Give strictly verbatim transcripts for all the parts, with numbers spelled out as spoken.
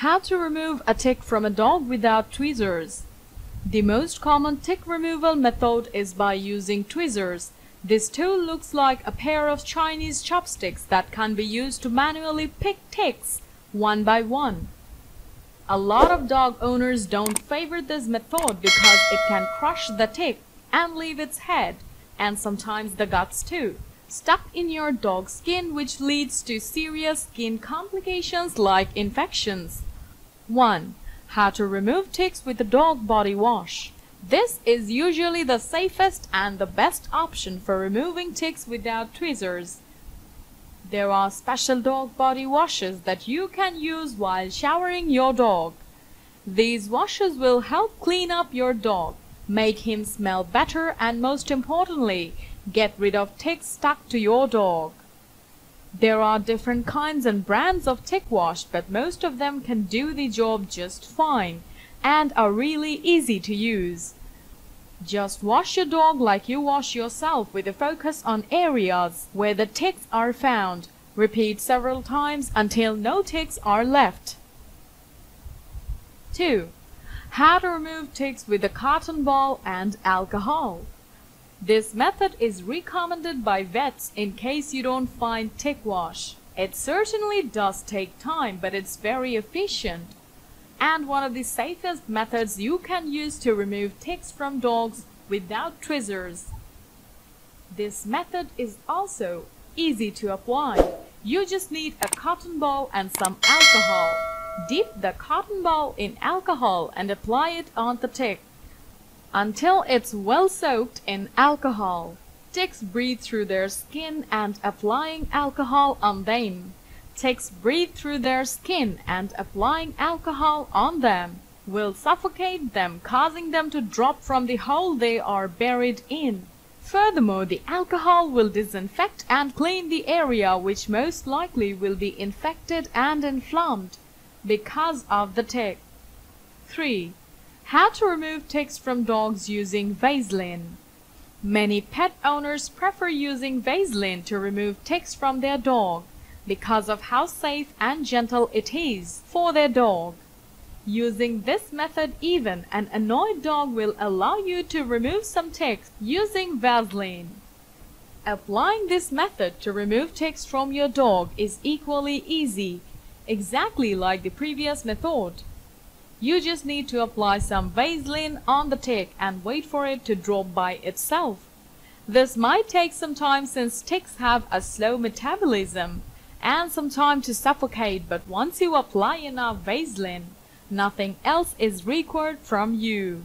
How to remove a tick from a dog without tweezers. The most common tick removal method is by using tweezers. This tool looks like a pair of Chinese chopsticks that can be used to manually pick ticks one by one. A lot of dog owners don't favor this method because it can crush the tick and leave its head, and sometimes the guts too, stuck in your dog's skin, which leads to serious skin complications like infections. one. How to remove ticks with a dog body wash. This is usually the safest and the best option for removing ticks without tweezers. There are special dog body washes that you can use while showering your dog. These washes will help clean up your dog, make him smell better, and most importantly, get rid of ticks stuck to your dog. There are different kinds and brands of tick wash, but most of them can do the job just fine and are really easy to use. Just wash your dog like you wash yourself, with a focus on areas where the ticks are found. Repeat several times until no ticks are left. two. How to remove ticks with a cotton ball and alcohol. This method is recommended by vets in case you don't find tick wash. It certainly does take time, but it's very efficient and one of the safest methods you can use to remove ticks from dogs without tweezers. This method is also easy to apply. You just need a cotton ball and some alcohol. Dip the cotton ball in alcohol and apply it on the tick until it's well soaked in alcohol. Ticks breathe through their skin and applying alcohol on them. Ticks breathe through their skin and applying alcohol on them will suffocate them, causing them to drop from the hole they are buried in. Furthermore, the alcohol will disinfect and clean the area which most likely will be infected and inflamed because of the tick. three. How to remove ticks from dogs using Vaseline. Many pet owners prefer using Vaseline to remove ticks from their dog because of how safe and gentle it is for their dog. Using this method, even an annoyed dog will allow you to remove some ticks using Vaseline. Applying this method to remove ticks from your dog is equally easy, exactly like the previous method. You just need to apply some Vaseline on the tick and wait for it to drop by itself. This might take some time since ticks have a slow metabolism and some time to suffocate, but once you apply enough Vaseline, nothing else is required from you.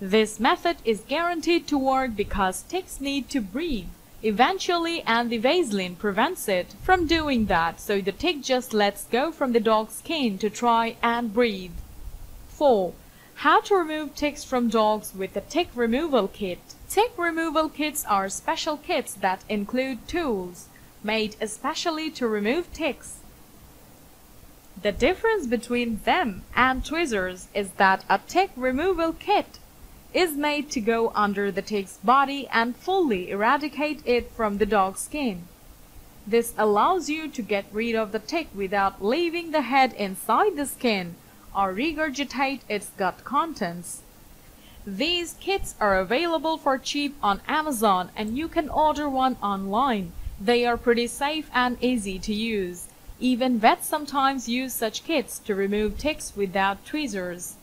This method is guaranteed to work because ticks need to breathe eventually, and the Vaseline prevents it from doing that, so the tick just lets go from the dog's skin to try and breathe. four. How to remove ticks from dogs with a tick removal kit. Tick removal kits are special kits that include tools made especially to remove ticks. The difference between them and tweezers is that a tick removal kit is made to go under the tick's body and fully eradicate it from the dog's skin. This allows you to get rid of the tick without leaving the head inside the skin or regurgitate its gut contents. These kits are available for cheap on Amazon, and you can order one online. They are pretty safe and easy to use. Even vets sometimes use such kits to remove ticks without tweezers.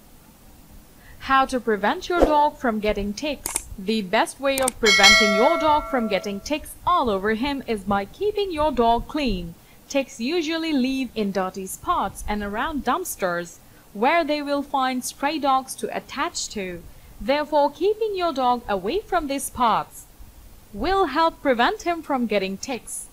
How to prevent your dog from getting ticks. The best way of preventing your dog from getting ticks all over him is by keeping your dog clean. Ticks usually live in dirty spots and around dumpsters, where they will find stray dogs to attach to. Therefore, keeping your dog away from these spots will help prevent him from getting ticks.